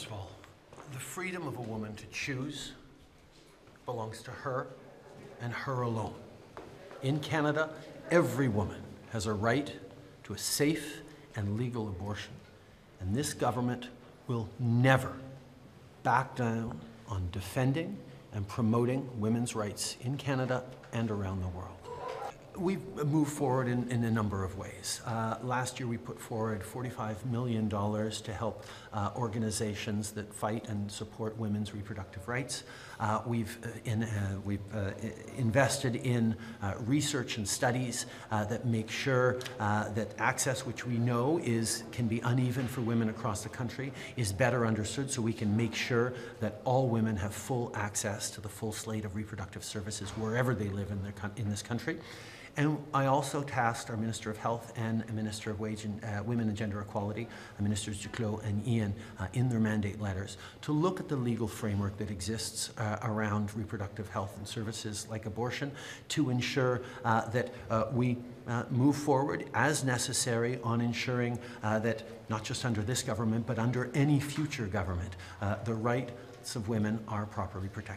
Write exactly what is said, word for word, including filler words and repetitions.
First of all, the freedom of a woman to choose belongs to her and her alone. In Canada, every woman has a right to a safe and legal abortion, and this government will never back down on defending and promoting women's rights in Canada and around the world. We've moved forward in, in a number of ways. Uh, last year we put forward forty-five million dollars to help uh, organizations that fight and support women's reproductive rights. Uh, we've uh, in, uh, we've uh, invested in uh, research and studies uh, that make sure uh, that access, which we know is can be uneven for women across the country, is better understood, so we can make sure that all women have full access to the full slate of reproductive services wherever they live in, their, in this country. And I also tasked our Minister of Health and Minister of Wage and, uh, Women and Gender Equality, Ministers Duclos and Ian, uh, in their mandate letters, to look at the legal framework that exists uh, around reproductive health and services like abortion, to ensure uh, that uh, we uh, move forward as necessary on ensuring uh, that, not just under this government, but under any future government, uh, the rights of women are properly protected.